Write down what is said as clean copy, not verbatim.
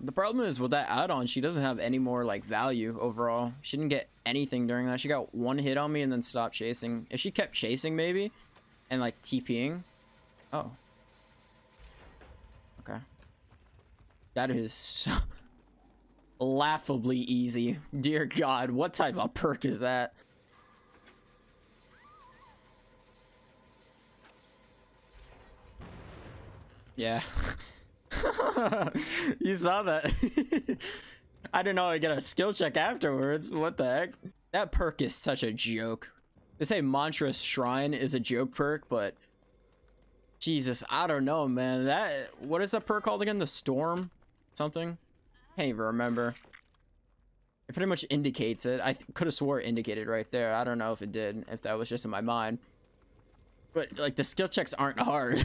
The problem is with that add-on, she doesn't have any more like value overall. She didn't get anything during that. She got one hit on me and then stopped chasing. If she kept chasing maybe and like TPing. Oh, okay, that is so laughably easy. Dear God, what type of perk is that? Yeah. You saw that. I didn't know I get a skill check afterwards. What the heck? That perk is such a joke. They say Mantra's Shrine is a joke perk, but Jesus, I don't know, man. That, what is that perk called again? The Storm something? I can't even remember. It pretty much indicates it. I could have swore it indicated right there. I don't know if it did, if that was just in my mind, but like the skill checks aren't hard.